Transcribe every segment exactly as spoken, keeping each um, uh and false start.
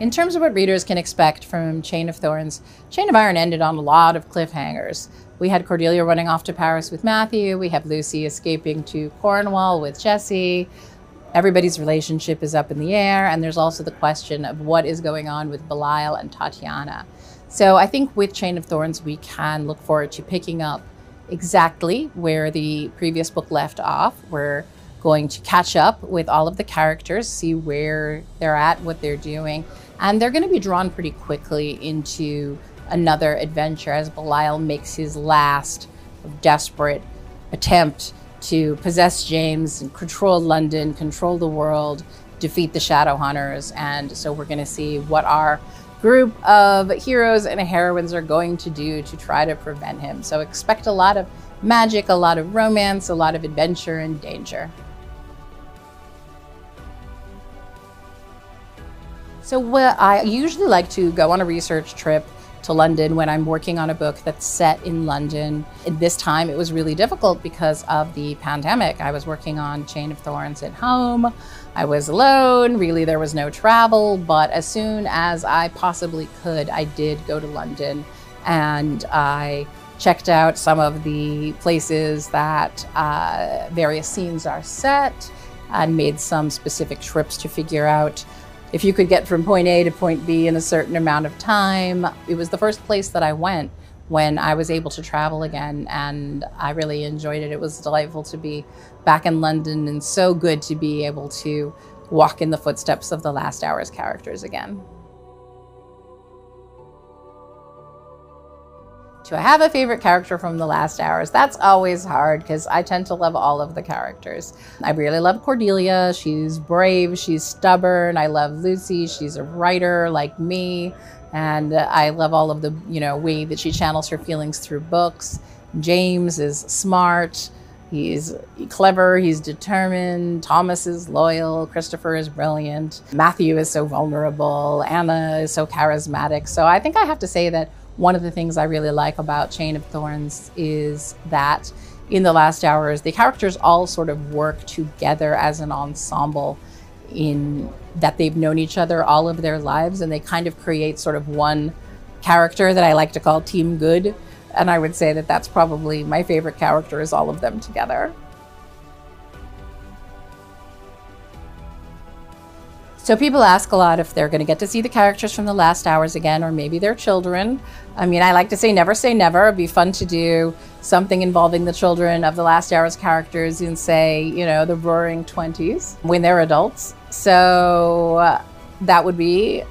In terms of what readers can expect from Chain of Thorns, Chain of Iron ended on a lot of cliffhangers. We had Cordelia running off to Paris with Matthew. We have Lucy escaping to Cornwall with Jessie. Everybody's relationship is up in the air, and there's also the question of what is going on with Belial and Tatiana. So I think with Chain of Thorns, we can look forward to picking up exactly where the previous book left off. We're going to catch up with all of the characters, see where they're at, what they're doing, and they're going to be drawn pretty quickly into another adventure as Belial makes his last desperate attempt to possess James and control London, control the world, defeat the Shadowhunters. And so we're going to see what our group of heroes and heroines are going to do to try to prevent him. So expect a lot of magic, a lot of romance, a lot of adventure and danger. So well, I usually like to go on a research trip to London when I'm working on a book that's set in London. At this time, it was really difficult because of the pandemic. I was working on Chain of Thorns at home. I was alone, really there was no travel, but as soon as I possibly could, I did go to London and I checked out some of the places that uh, various scenes are set and made some specific trips to figure out if you could get from point A to point B in a certain amount of time. It was the first place that I went when I was able to travel again, and I really enjoyed it. It was delightful to be back in London and so good to be able to walk in the footsteps of The Last Hours characters again. Do I have a favorite character from The Last Hours? That's always hard because I tend to love all of the characters. I really love Cordelia. She's brave, she's stubborn. I love Lucy. She's a writer like me. And I love all of the, you know, way that she channels her feelings through books. James is smart. He's clever, he's determined. Thomas is loyal, Christopher is brilliant. Matthew is so vulnerable. Anna is so charismatic. So I think I have to say that one of the things I really like about Chain of Thorns is that in The Last Hours, the characters all sort of work together as an ensemble in that they've known each other all of their lives, and they kind of create sort of one character that I like to call Team Good. And I would say that that's probably my favorite character, is all of them together. So people ask a lot if they're going to get to see the characters from The Last Hours again, or maybe their children. I mean, I like to say never say never. It'd be fun to do something involving the children of The Last Hours characters in, say, you know, the roaring twenties when they're adults. So uh, that would be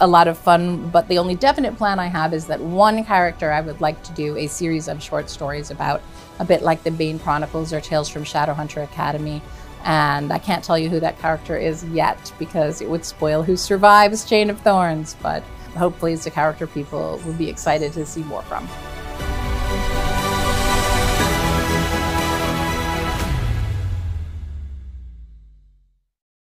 a lot of fun. But the only definite plan I have is that one character I would like to do a series of short stories about, a bit like The Bane Chronicles or Tales from Shadowhunter Academy. And I can't tell you who that character is yet because it would spoil who survives Chain of Thorns, but hopefully it's a character people would be excited to see more from.